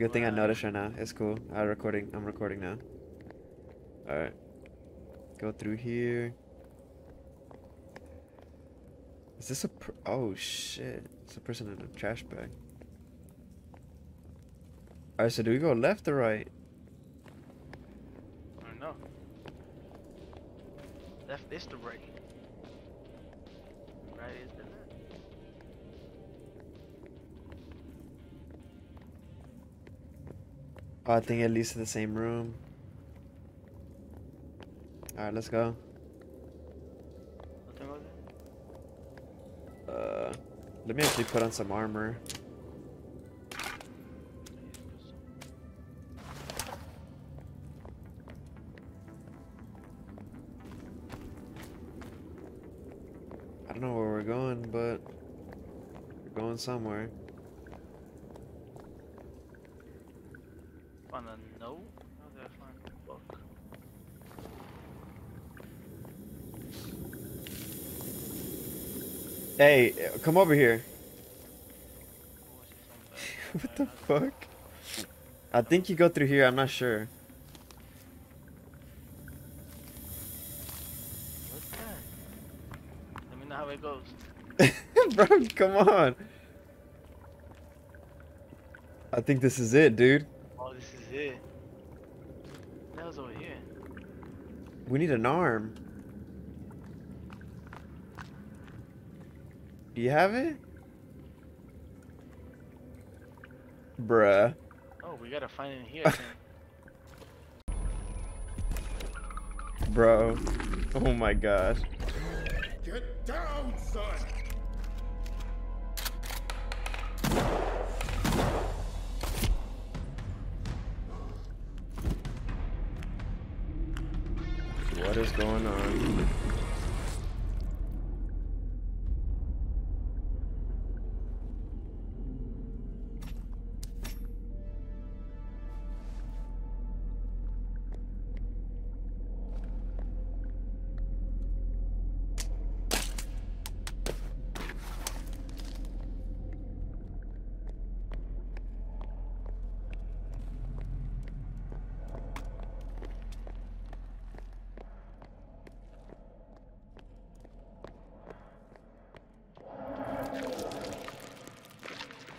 you. Good thing I noticed right now. It's cool. I'm recording now. Alright. Go through here. Is this a oh shit. It's a person in a trash bag. Alright, so do we go left or right? I don't know. Left is the right. Right is the left. Oh, I think it leads to the same room. Alright, let's go. What was it? Let me actually put on some armor. I don't know where we're going, but we're going somewhere. On a note? Oh, that's fine. Book. Hey, come over here. What the fuck? I think you go through here, I'm not sure. What's that? Let me know how it goes. Bro, come on. I think this is it, dude. Oh, this is it. That was over here. We need an arm. Do you have it? Bruh. Oh, we gotta find it in here. Bro. Oh my gosh. Get down, son! What is going on?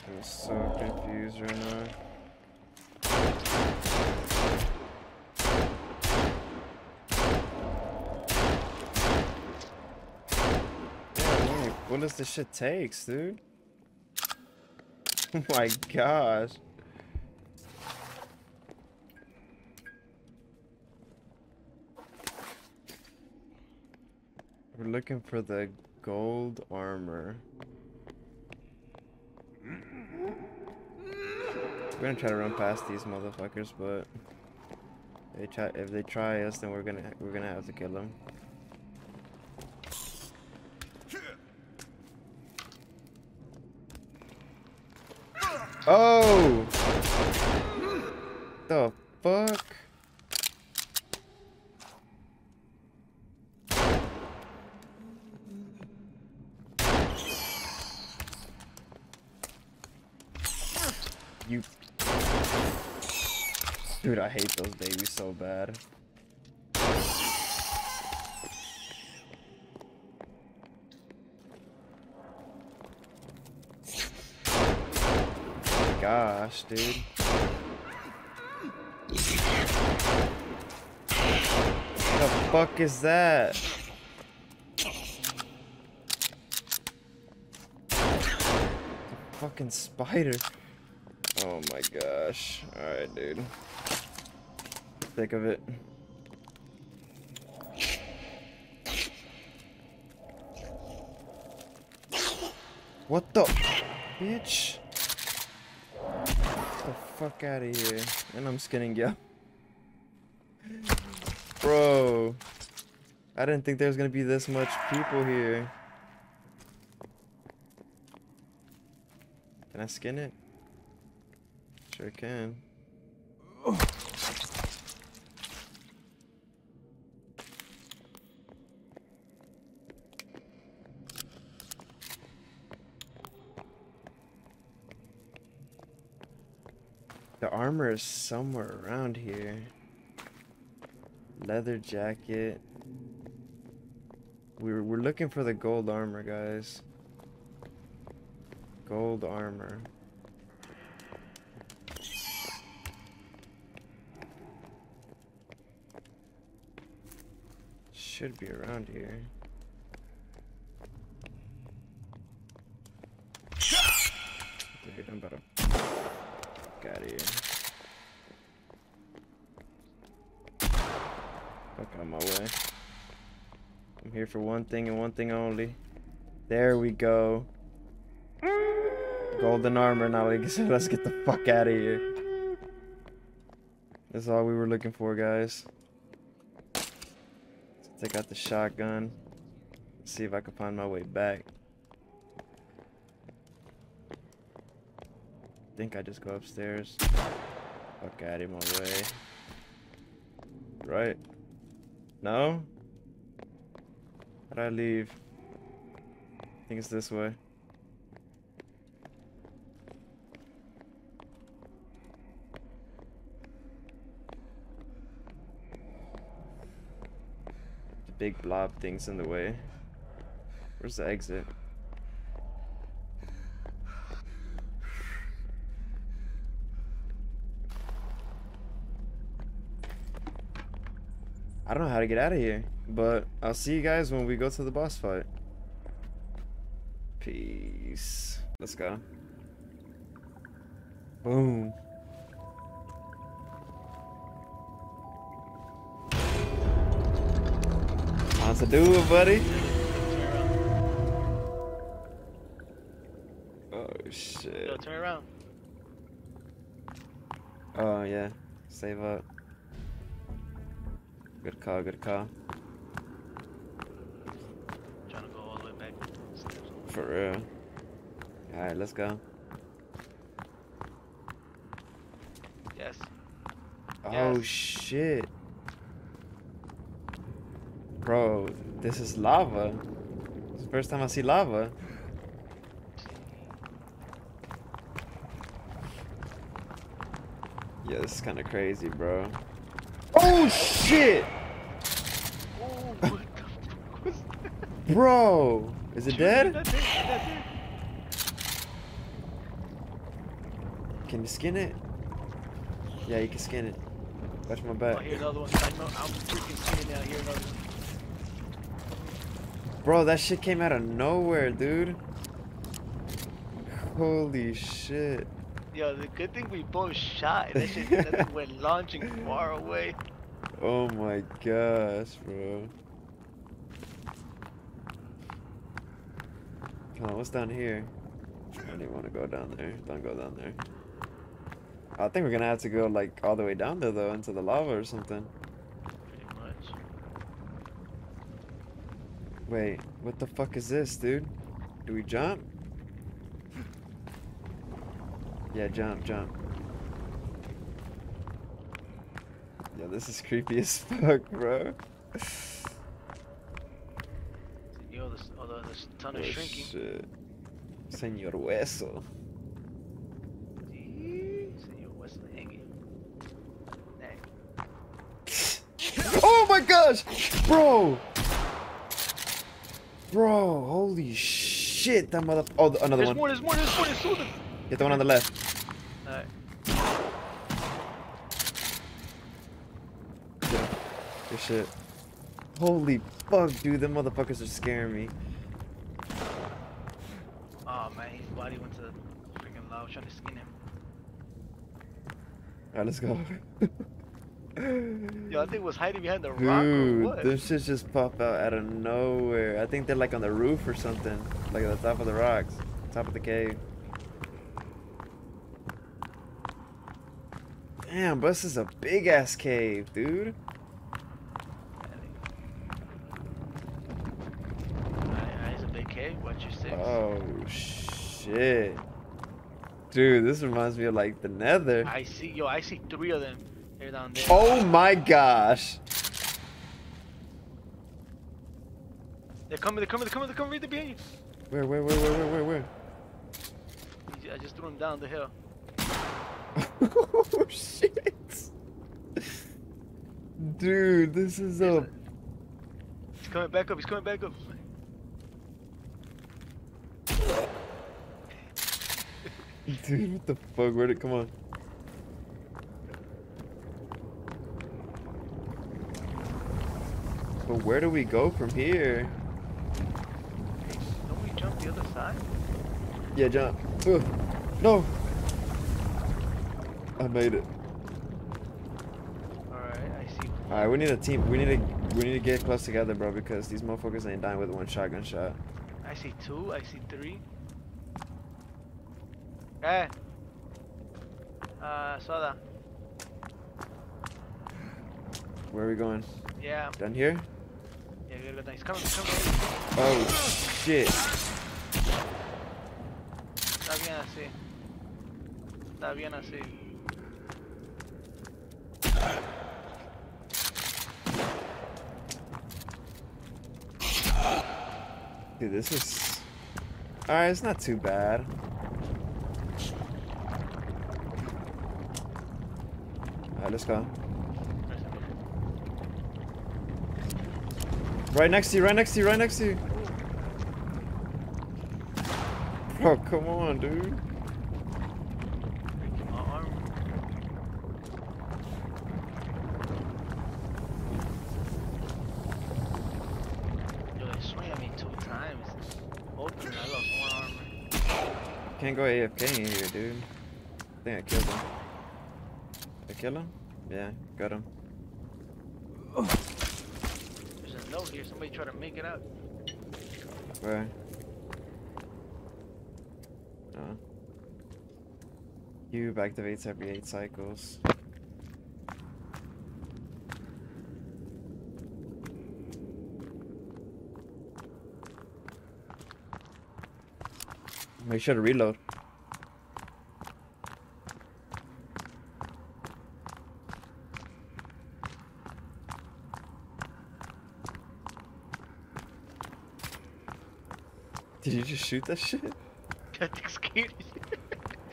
I'm so confused right now. Damn, what does this shit takes, dude? Oh my gosh. We're looking for the gold armor. We're gonna try to run past these motherfuckers, but if they try us, then we're gonna have to kill them. Oh, the fuck! You. Dude, I hate those babies so bad. Gosh, dude. What the fuck is that? A fucking spider. Oh my gosh. Alright, dude. Thick of it. What the? Bitch. Get the fuck out of here. And I'm skinning ya. Bro. I didn't think there was gonna be this much people here. Can I skin it? Sure can. Oh. The armor is somewhere around here. Leather jacket. We're looking for the gold armor, guys. Gold armor. Should be around here. Dude, I'm about to get out of here. Fuck out of my way. I'm here for one thing and one thing only. There we go. Golden armor. Now let's get the fuck out of here. That's all we were looking for, guys. Take out the shotgun. See if I can find my way back. I think I just go upstairs. Fuck out of my way. Right. No? How'd I leave? I think it's this way. Big blob things in the way. Where's the exit? I don't know how to get out of here, but I'll see you guys when we go to the boss fight. Peace. Let's go. Boom. To do it, buddy. Oh shit. Yo, turn around. Oh yeah. Save up. Good call, good call. Trying to go all the way back. For real. Alright, let's go. Yes. Oh yes. Shit. Bro, this is lava. It's the first time I see lava. Yeah, this is kind of crazy, bro. Oh, shit! Bro, is it dead? Can you skin it? Yeah, you can skin it. Watch my back. I hear another one. I know I'm freaking skinning now. I hear another one. Bro, that shit came out of nowhere, dude. Holy shit. Yo, the good thing we both shot. That shit that went launching far away. Oh my gosh, bro. Come on, what's down here? I don't even want to go down there. Don't go down there. I think we're gonna have to go like all the way down there though, into the lava or something. Wait, what the fuck is this, dude? Do we jump? Yeah, jump, jump. Yeah, this is creepy as fuck, bro. Yo, this ton of shrinking. Shit. Señor Hueso. Señor Hueso hanging. Oh my gosh! Bro! Bro, holy shit, that motherfucker. Oh, another one. There's more. Get the one on the left. Alright. Yeah, good shit. Holy fuck, dude, them motherfuckers are scaring me. Oh man, his body went to the freaking lava, trying to skin him. Alright, let's go. Yo, I think it was hiding behind the rock or what? Dude, those shits just pop out of nowhere. I think they're like on the roof or something. Like at the top of the rocks. Top of the cave. Damn, but this is a big ass cave, dude. It's a big cave. What's your six? Oh, shit. Dude, this reminds me of like the Nether. I see three of them. They're down there. Oh my gosh! They're coming right behind you! Where? I just threw them down the hill. Oh, shit. Dude, this is a... He's coming back up, he's coming back up. Dude, what the fuck? Where'd it come on? But where do we go from here? Don't we jump the other side? Yeah, jump. Ugh. No! I made it. Alright, I see. Alright, we need a team. We need to get close together, bro, because these motherfuckers ain't dying with one shotgun shot. I see two, I see three. Eh. Soda. Where are we going? Yeah. Down here? Yeah, good, good. He's coming, he's coming. Oh, shit. Está bien así. Está bien así. Dude, this is... Alright, it's not too bad. Alright, let's go. Right next to you, right next to you, right next to you. Bro, come on, dude. Yo, they swung at me two times. Both of them, I lost one armor. Can't go AFK in here, dude. I think I killed him. Did I kill him? Yeah, got him. Oh. Here, somebody try to make it out. Where? No. Cube activates every 8 cycles. Make sure to reload. Did you just shoot that shit? That thing scared you.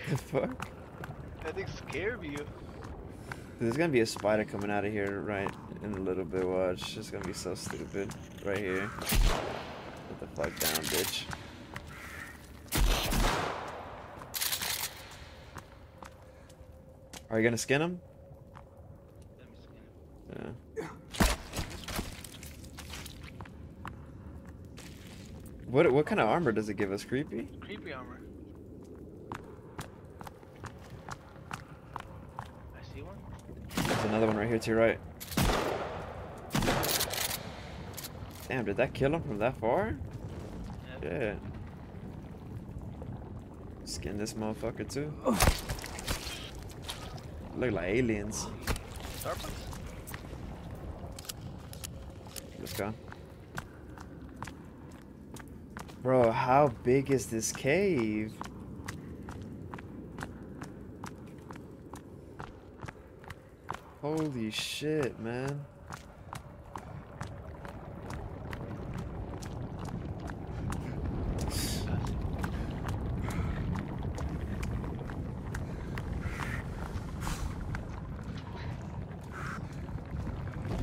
The fuck? That thing scared you. There's gonna be a spider coming out of here right in a little bit, watch. It's gonna be so stupid. Right here. Get the fuck down, bitch. Are you gonna skin him? Let me skin him. Yeah. What kind of armor does it give us? Creepy? Creepy armor. I see one. There's another one right here to your right. Damn, did that kill him from that far? Yeah. Shit. Skin this motherfucker too. Look like aliens. Starbucks? Let's go. Bro, how big is this cave? Holy shit, man.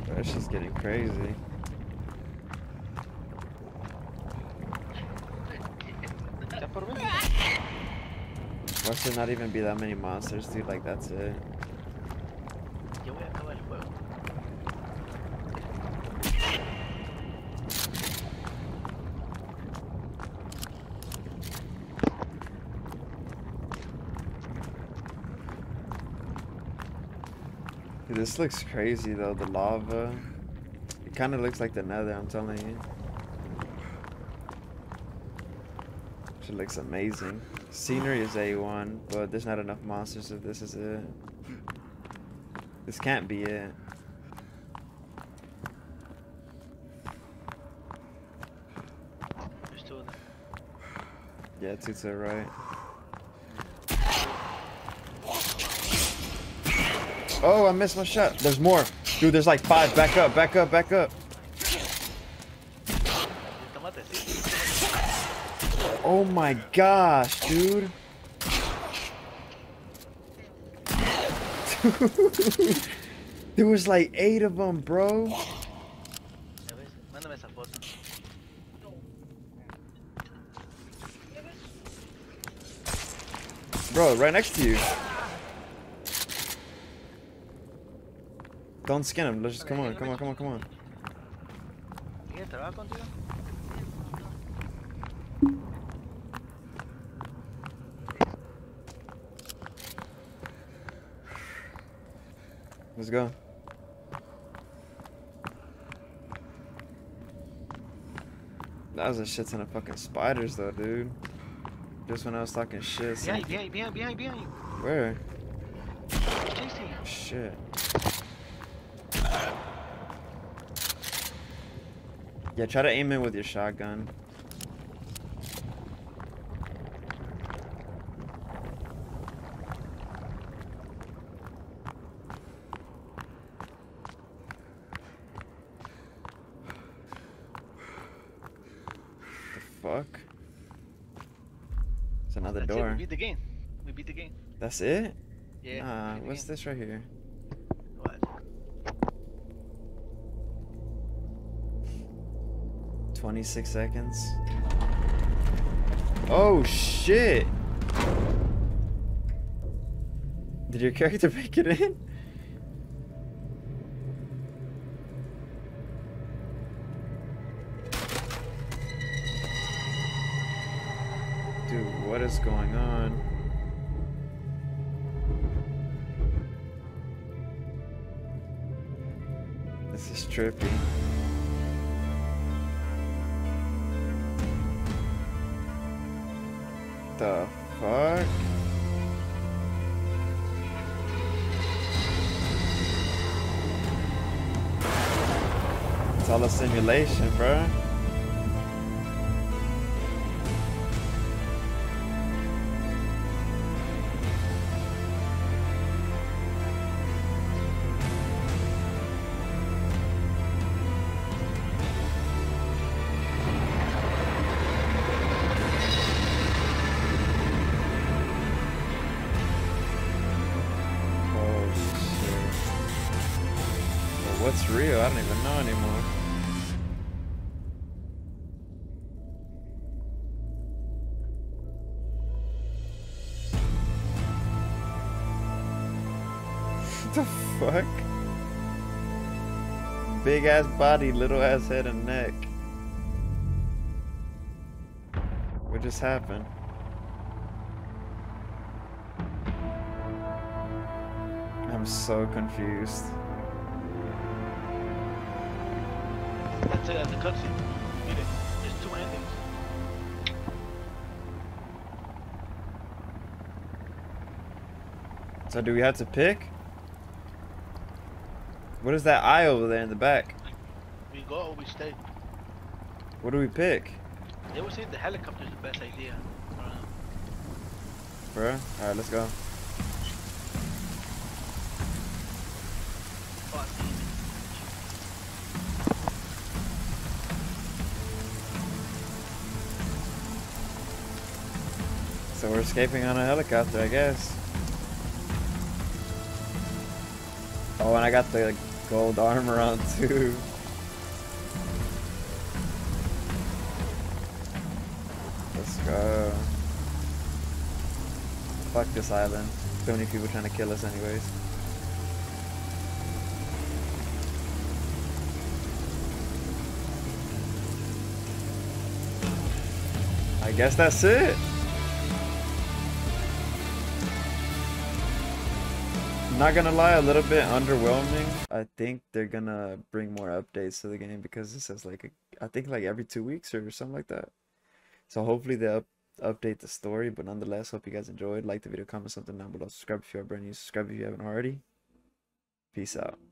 That shit's getting crazy. Why should not even be that many monsters, dude? Like, that's it. Dude, this looks crazy though, the lava. It kind of looks like the Nether, I'm telling you. It looks amazing. Scenery is A1, but there's not enough monsters if this is it. This can't be it. There's two of them. Yeah, two to the right. Oh, I missed my shot. There's more. Dude, there's like 5. Back up, back up, back up. Oh my gosh, dude. There was like 8 of them, bro. Bro, right next to you. Don't skin him. Let's just come on. Let's go. That was a shit ton of fucking spiders, though, dude. Just when I was talking shit. Behind you. Where? Chasing. Shit. Yeah, try to aim in with your shotgun. What the fuck? It's another door. It. We beat the game. That's it? Yeah. Nah, what's this right here? What? 26 seconds. Oh shit! Did your character make it in? Dude, what is going on? This is trippy. The fuck? It's all a simulation, bro. What's real? I don't even know anymore. What the fuck? Big ass body, little ass head and neck. What just happened? I'm so confused. That's a cutscene. There's two endings. So do we have to pick? What is that eye over there in the back? We go or we stay. What do we pick? They always say the helicopter is the best idea. I don't know. Bro, alright, let's go. So we're escaping on a helicopter, I guess. Oh, and I got the gold armor on too. Let's go. Fuck this island. So many people trying to kill us anyways. I guess that's it. Not gonna lie, a little bit underwhelming. I think they're gonna bring more updates to the game because it says like I think like every 2 weeks or something like that. So hopefully they update the story, but nonetheless, hope you guys enjoyed. Like the video, comment something down below, subscribe if you are brand new, subscribe if you haven't already. Peace out.